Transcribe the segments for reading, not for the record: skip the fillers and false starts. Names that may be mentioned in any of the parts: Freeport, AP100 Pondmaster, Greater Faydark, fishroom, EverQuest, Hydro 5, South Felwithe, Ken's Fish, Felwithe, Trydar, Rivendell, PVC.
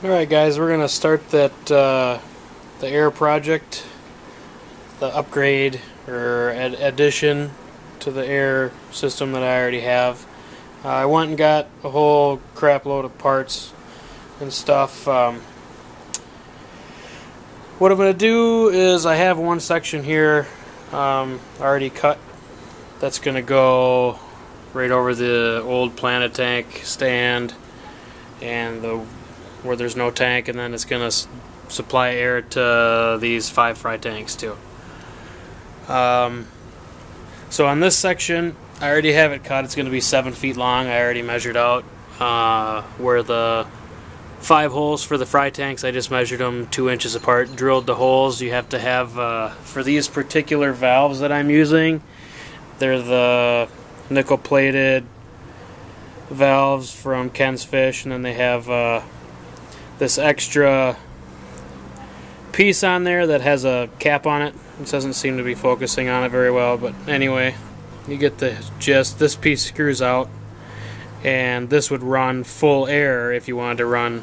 Alright guys, we're going to start that the air project, the upgrade or addition to the air system that I already have. I went and got a whole crap load of parts and stuff. What I'm going to do is I have one section here already cut that's going to go right over the old planet tank stand and where there's no tank, and then it's going to supply air to these 5 fry tanks too. So on this section I already have it cut. It's going to be 7 feet long. I already measured out where the 5 holes for the fry tanks, I just measured them 2 inches apart, drilled the holes. You have to have for these particular valves that I'm using, they're the nickel plated valves from Ken's Fish, and then they have this extra piece on there that has a cap on it. It doesn't seem to be focusing on it very well, but anyway, you get the gist. This piece screws out, and this would run full air if you wanted to run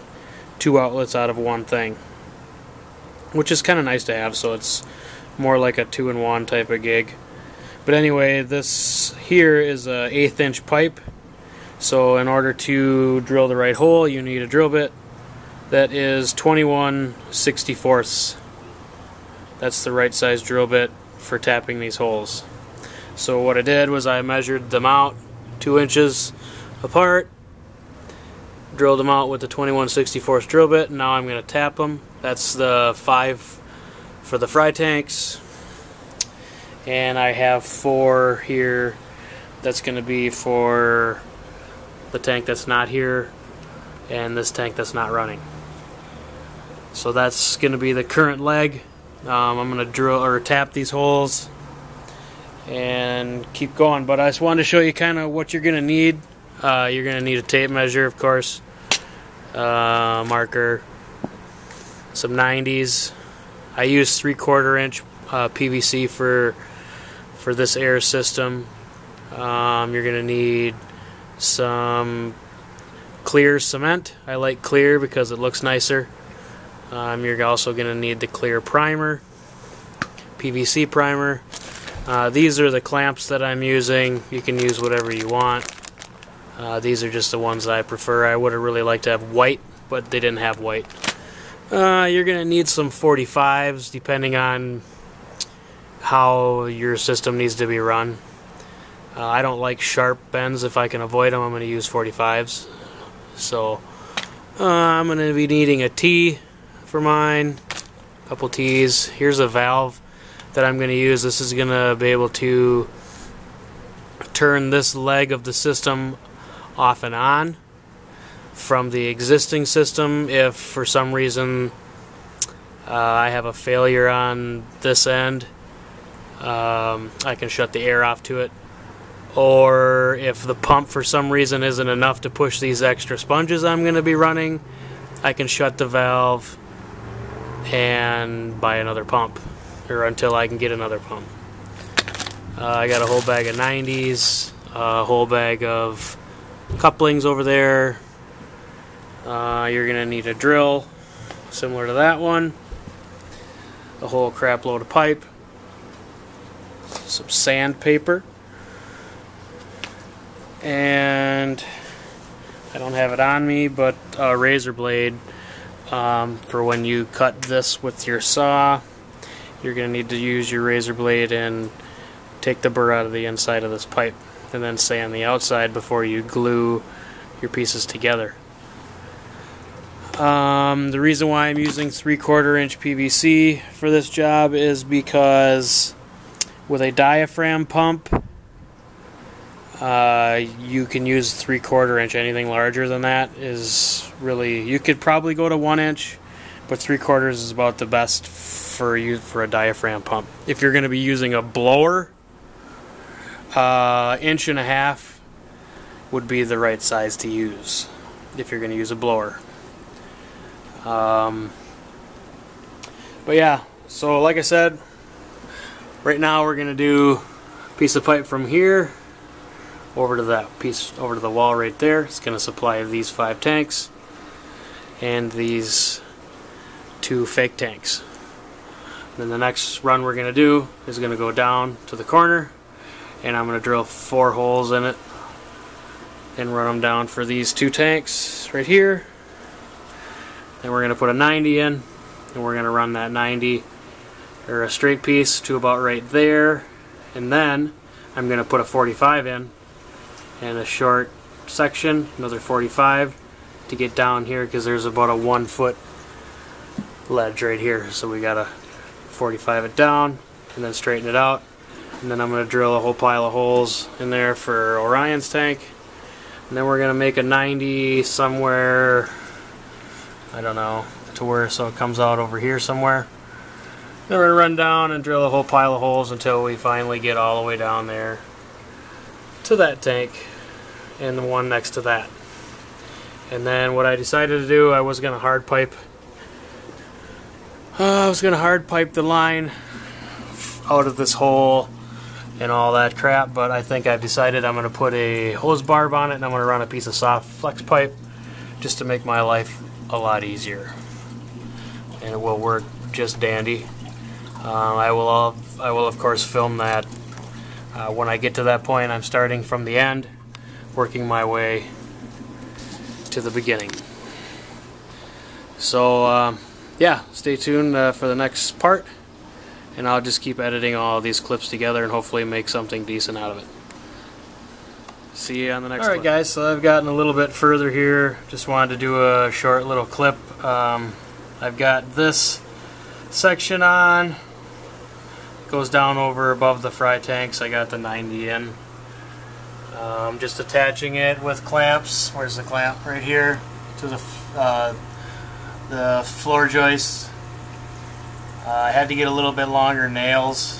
2 outlets out of one thing, which is kind of nice to have, so it's more like a 2-in-1 type of gig. But anyway, this here is a 1/8-inch pipe, so in order to drill the right hole you need a drill bit that is 21/64. That's the right size drill bit for tapping these holes. So what I did was I measured them out 2 inches apart, drilled them out with the 21/64 drill bit, and now I'm going to tap them. That's the 5 for the fry tanks, and I have 4 here that's going to be for the tank that's not here and this tank that's not running. So that's going to be the current leg. I'm going to drill or tap these holes and keep going, but I just wanted to show you kind of what you're going to need. You're going to need a tape measure, of course, marker, some 90s. I use 3/4-inch PVC for this air system. You're going to need some clear cement. I like clear because it looks nicer. You're also going to need the clear primer, PVC primer. These are the clamps that I'm using. You can use whatever you want. These are just the ones that I prefer. I would have really liked to have white, but they didn't have white. You're going to need some 45s depending on how your system needs to be run. I don't like sharp bends. If I can avoid them, I'm going to use 45s. So I'm going to be needing a T for mine, a couple T's. Here's a valve that I'm going to use. This is going to be able to turn this leg of the system off and on from the existing system if for some reason I have a failure on this end. I can shut the air off to it, or if the pump for some reason isn't enough to push these extra sponges I'm going to be running, I can shut the valve and buy another pump, or until I can get another pump. I got a whole bag of 90s, a whole bag of couplings over there. You're going to need a drill similar to that one, a whole crap load of pipe, some sandpaper, and I don't have it on me, but a razor blade for when you cut this with your saw. You're going to need to use your razor blade and take the burr out of the inside of this pipe and then sand the outside before you glue your pieces together. The reason why I'm using 3/4-inch PVC for this job is because with a diaphragm pump, you can use 3/4-inch. Anything larger than that is really, you could probably go to 1 inch, but 3/4 is about the best for you for a diaphragm pump. If you're going to be using a blower, 1.5 inches would be the right size to use if you're going to use a blower. But yeah, so like I said, right now we're going to do a piece of pipe from here over to that piece, over to the wall right there. It's going to supply these 5 tanks. and these two fake tanks. Then the next run we're going to do is going to go down to the corner, and I'm going to drill 4 holes in it and run them down for these 2 tanks right here. Then we're going to put a 90 in, and we're going to run that 90 or a straight piece to about right there, and then I'm going to put a 45 in and a short section, another 45 to get down here, because there's about a 1-foot ledge right here, so we gotta 45 it down and then straighten it out. And then I'm going to drill a whole pile of holes in there for Orion's tank, and then we're going to make a 90 somewhere, I don't know, to where so it comes out over here somewhere. Then we're going to run down and drill a whole pile of holes until we finally get all the way down there to that tank and the one next to that. And then what I decided to do, I was going to hard pipe the line out of this hole and all that crap, but I think I've decided I'm going to put a hose barb on it, and I'm going to run a piece of soft flex pipe just to make my life a lot easier, and it will work just dandy. I will of course film that when I get to that point. I'm starting from the end, working my way to the beginning. So yeah, stay tuned for the next part, and I'll just keep editing all these clips together and hopefully make something decent out of it. See you on the next one. Alright guys, so I've gotten a little bit further here. Just wanted to do a short little clip. I've got this section on. Goes down over above the fry tanks. I got the 90 in. Just attaching it with clamps. Where's the clamp? Right here. To the floor joists. I had to get a little bit longer nails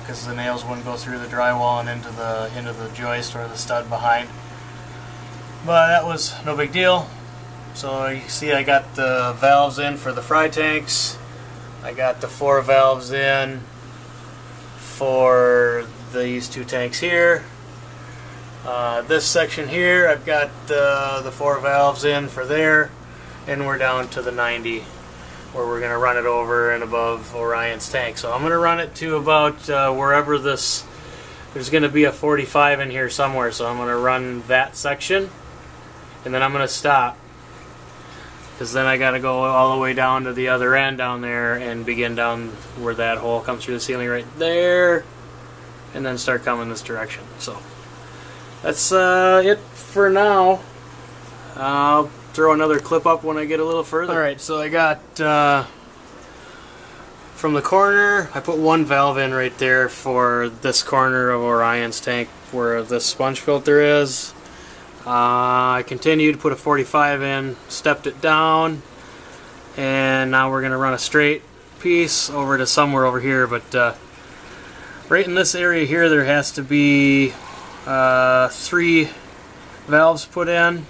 because the nails wouldn't go through the drywall and into the joist or the stud behind. But that was no big deal. So you see I got the valves in for the fry tanks. I got the 4 valves in for these 2 tanks here. This section here, I've got the 4 valves in for there, and we're down to the 90 where we're going to run it over and above Orion's tank. So I'm going to run it to about wherever this, there's going to be a 45 in here somewhere, so I'm going to run that section, and then I'm going to stop, because then I got to go all the way down to the other end down there and begin down where that hole comes through the ceiling right there, and then start coming this direction. So that's it for now. I'll throw another clip up when I get a little further. Alright, so I got from the corner, I put 1 valve in right there for this corner of Orion's tank where the sponge filter is. I continued, put a 45 in, stepped it down, and now we're going to run a straight piece over to somewhere over here, but right in this area here there has to be 3 valves put in.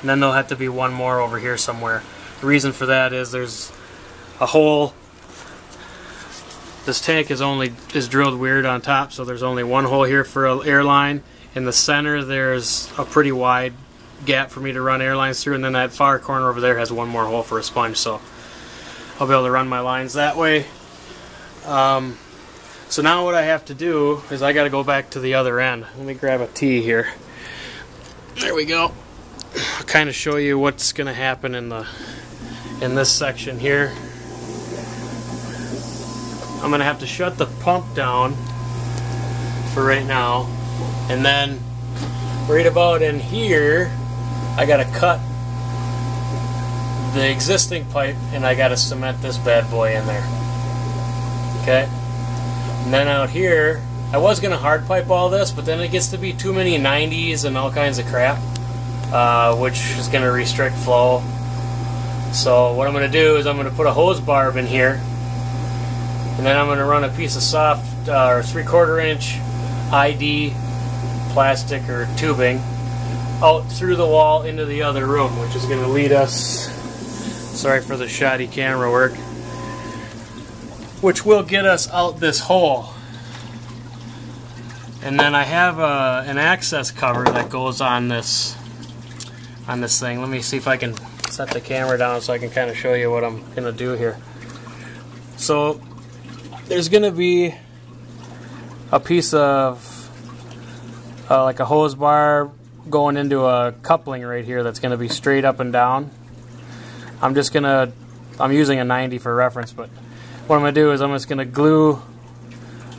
And then there'll have to be 1 more over here somewhere. The reason for that is there's a hole. This tank is drilled weird on top, so there's only 1 hole here for an airline. In the center there's a pretty wide gap for me to run airlines through, and then that far corner over there has 1 more hole for a sponge, so I'll be able to run my lines that way. So now what I have to do is I gotta go back to the other end. Let me grab a T here. There we go. I'll kind of show you what's going to happen in this section here. I'm going to have to shut the pump down for right now, and then right about in here I got to cut the existing pipe, and I got to cement this bad boy in there. Okay, and then out here I was going to hard pipe all this, but then it gets to be too many 90s and all kinds of crap, which is going to restrict flow. So what I'm going to do is I'm going to put a hose barb in here, and then I'm going to run a piece of soft or 3/4 inch ID plastic or tubing out through the wall into the other room, which is going to lead us, sorry for the shoddy camera work, which will get us out this hole. And then I have an access cover that goes on this thing. Let me see if I can set the camera down so I can kind of show you what I'm going to do here. So there's going to be a piece of like a hose bar going into a coupling right here that's going to be straight up and down. I'm using a 90 for reference, but what I'm going to do is I'm just going to glue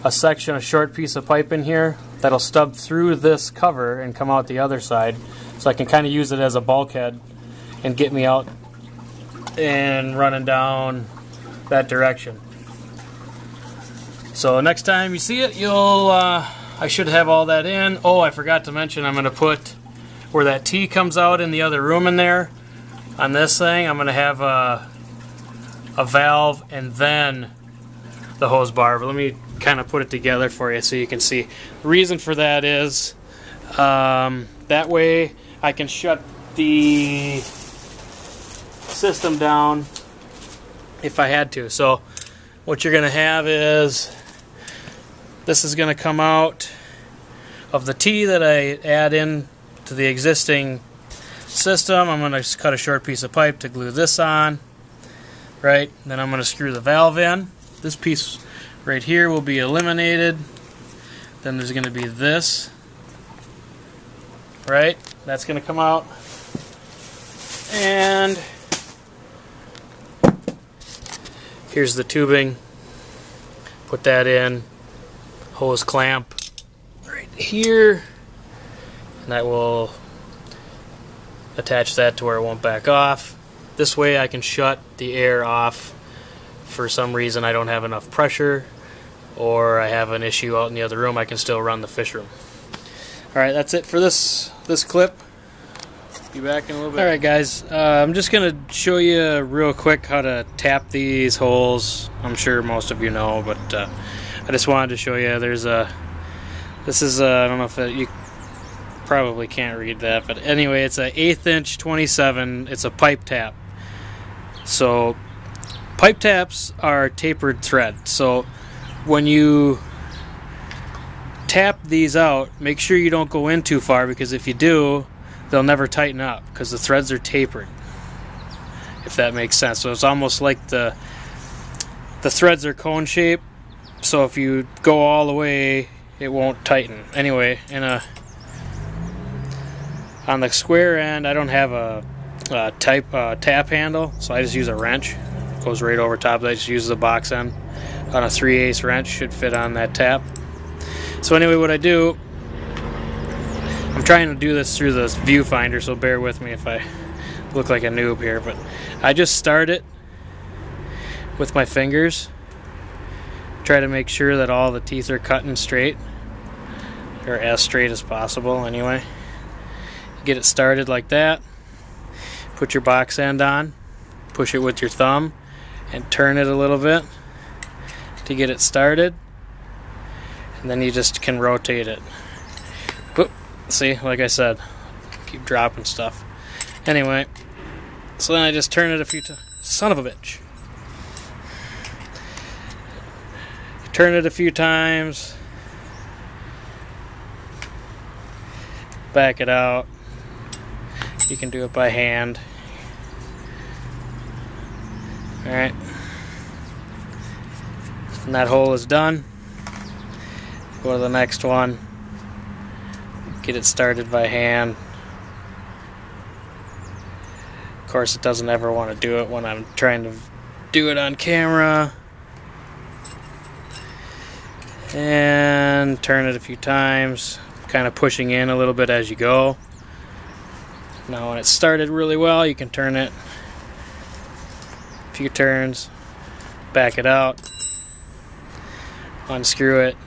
a section, a short piece of pipe in here that'll stub through this cover and come out the other side, so I can kind of use it as a bulkhead and get me out and running down that direction. So next time you see it, you'll I should have all that in. Oh, I forgot to mention, I'm going to put where that T comes out in the other room in there. On this thing, I'm going to have a valve and then the hose bar. But let me kind of put it together for you so you can see. The reason for that is that way I can shut the system down if I had to. So what you're going to have is, this is going to come out of the T that I add in to the existing system. I'm going to just cut a short piece of pipe to glue this on, right? Then I'm going to screw the valve in. This piece right here will be eliminated. Then there's going to be this, right? That's going to come out. And here's the tubing. Put that in. Hose clamp right here, and I will attach that to where it won't back off. This way I can shut the air off. For some reason I don't have enough pressure, or I have an issue out in the other room, I can still run the fish room. Alright, that's it for this clip. Be back in a little bit. Alright guys, I'm just gonna show you real quick how to tap these holes. I'm sure most of you know, but I just wanted to show you. There's a, this is a, I don't know if it, you probably can't read that, but anyway, it's a 1/8" 27. It's a pipe tap. So pipe taps are tapered thread. So when you tap these out, make sure you don't go in too far, because if you do, they'll never tighten up because the threads are tapered. If that makes sense. So it's almost like the threads are cone shaped. So if you go all the way, it won't tighten. Anyway, on the square end, I don't have a tap handle, so I just use a wrench. It goes right over top. I just use the box end. On a 3/8 wrench, should fit on that tap. So anyway, what I do, I'm trying to do this through this viewfinder, so bear with me if I look like a noob here, but I just start it with my fingers. Try to make sure that all the teeth are cut and straight, or as straight as possible anyway. Get it started like that. Put your box end on, push it with your thumb, and turn it a little bit to get it started. And then you just can rotate it. Oop, see, like I said, keep dropping stuff. Anyway, so then I just turn it a few times. Son of a bitch. Turn it a few times, back it out. You can do it by hand. All right, and that hole is done. Go to the next one, get it started by hand. Of course, it doesn't ever want to do it when I'm trying to do it on camera. And turn it a few times, kind of pushing in a little bit as you go. Now when it's started really well, you can turn it a few turns, back it out, unscrew it,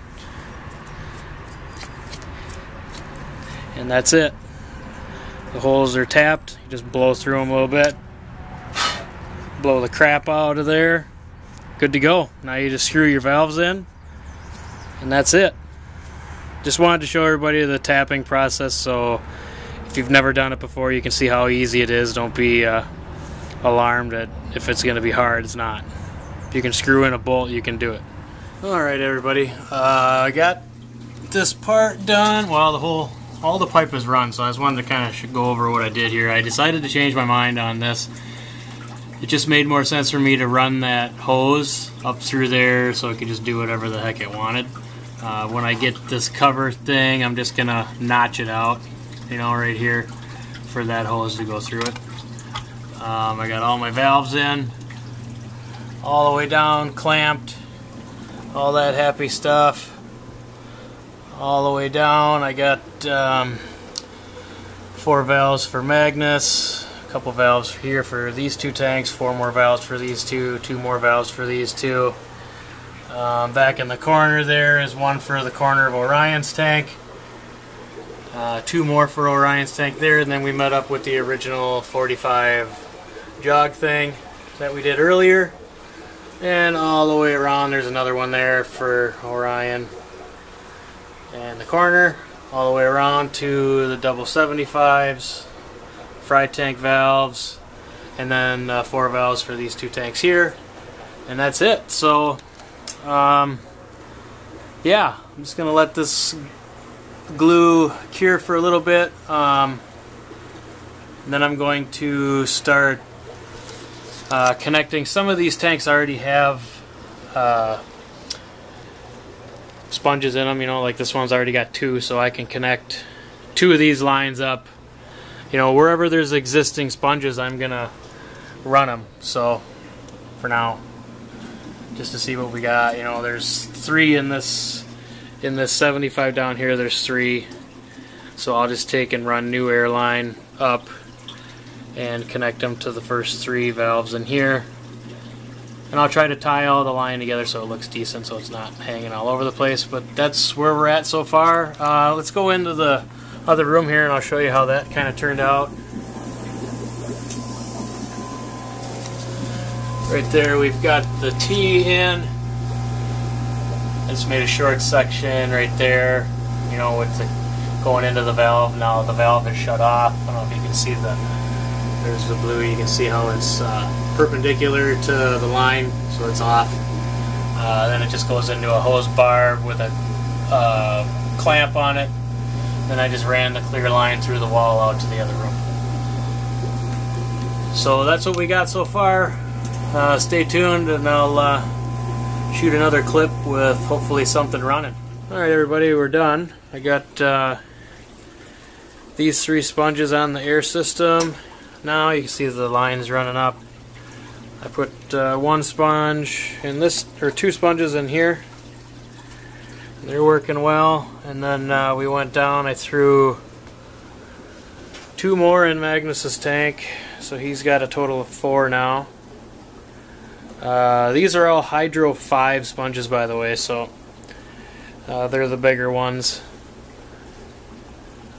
and that's it. The holes are tapped. You just blow through them a little bit, blow the crap out of there, good to go. Now you just screw your valves in, and that's it. Just wanted to show everybody the tapping process, so if you've never done it before, you can see how easy it is. Don't be alarmed that if it's going to be hard. It's not. If you can screw in a bolt, you can do it. Alright everybody, I got this part done. Well, the whole all the pipe is run, so I just wanted to kind of go over what I did here. I decided to change my mind on this. It just made more sense for me to run that hose up through there so it could just do whatever the heck it wanted. When I get this cover thing, I'm just gonna notch it out, you know, right here for that hose to go through it. I got all my valves in, all the way down, clamped, all that happy stuff. All the way down, I got 4 valves for Magnus, a couple valves here for these 2 tanks, 4 more valves for these 2, 2 more valves for these 2. Back in the corner there is one for the corner of Orion's tank, 2 more for Orion's tank there, and then we met up with the original 45 jog thing that we did earlier. And all the way around there's another one there for Orion. And the corner, all the way around to the double 75s, fry tank valves, and then 4 valves for these 2 tanks here, and that's it. So, yeah, I'm just gonna let this glue cure for a little bit, and then I'm going to start connecting. Some of these tanks already have sponges in them, you know, like this one's already got 2, so I can connect 2 of these lines up, you know, wherever there's existing sponges I'm gonna run them. So for now, just to see what we got, you know, there's 3 in this 75 down here, there's 3, so I'll just take and run new airline up and connect them to the first 3 valves in here. And I'll try to tie all the line together so it looks decent, so it's not hanging all over the place. But that's where we're at so far. Let's go into the other room here and I'll show you how that kind of turned out. Right there we've got the T in. I just made a short section right there, you know, with the going into the valve. Now the valve is shut off. I don't know if you can see there's the blue, you can see how it's perpendicular to the line, so it's off. Then it just goes into a hose bar with a clamp on it. Then I just ran the clear line through the wall out to the other room. So that's what we got so far. Stay tuned and I'll shoot another clip with hopefully something running. Alright everybody, we're done. I got these 3 sponges on the air system. Now you can see the lines running up. I put 1 sponge in this, or 2 sponges in here. They're working well. And then we went down, I threw 2 more in Magnus's tank, so he's got a total of 4 now. These are all Hydro 5 sponges, by the way, so they're the bigger ones.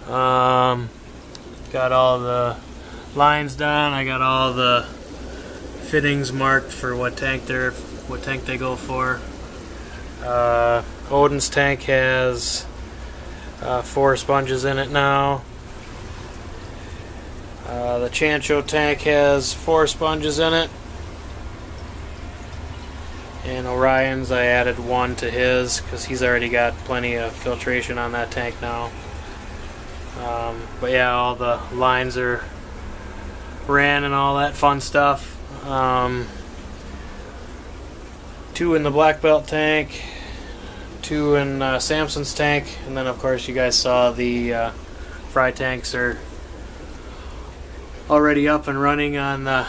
Got all the lines done. I got all the fittings marked for what tank they go for. Odin's tank has 4 sponges in it now. The Chancho tank has 4 sponges in it. And Orion's, I added 1 to his because he's already got plenty of filtration on that tank now. But yeah, all the lines are ran and all that fun stuff. 2 in the black belt tank, 2 in Samson's tank, and then of course you guys saw the fry tanks are already up and running on the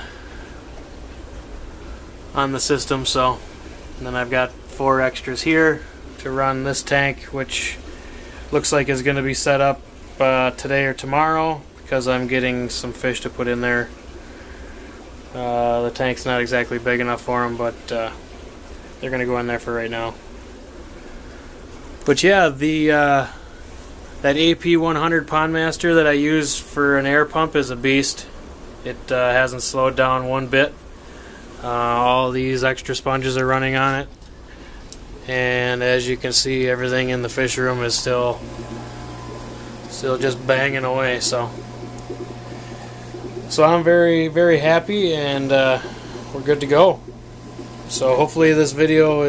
system. So, and then I've got 4 extras here to run this tank, which looks like is going to be set up today or tomorrow, because I'm getting some fish to put in there. The tank's not exactly big enough for them, but they're gonna go in there for right now. But yeah, the that AP100 Pondmaster that I use for an air pump is a beast. It hasn't slowed down one bit. All these extra sponges are running on it, and as you can see, everything in the fish room is still just banging away. So I'm very, very happy, and we're good to go. So hopefully this video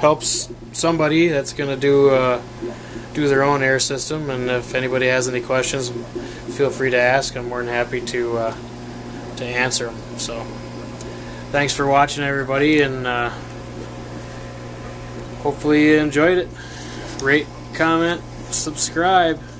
helps somebody that's going to do do their own air system, and if anybody has any questions, feel free to ask. I'm more than happy to answer them. So thanks for watching, everybody, and hopefully you enjoyed it. Rate, comment, subscribe.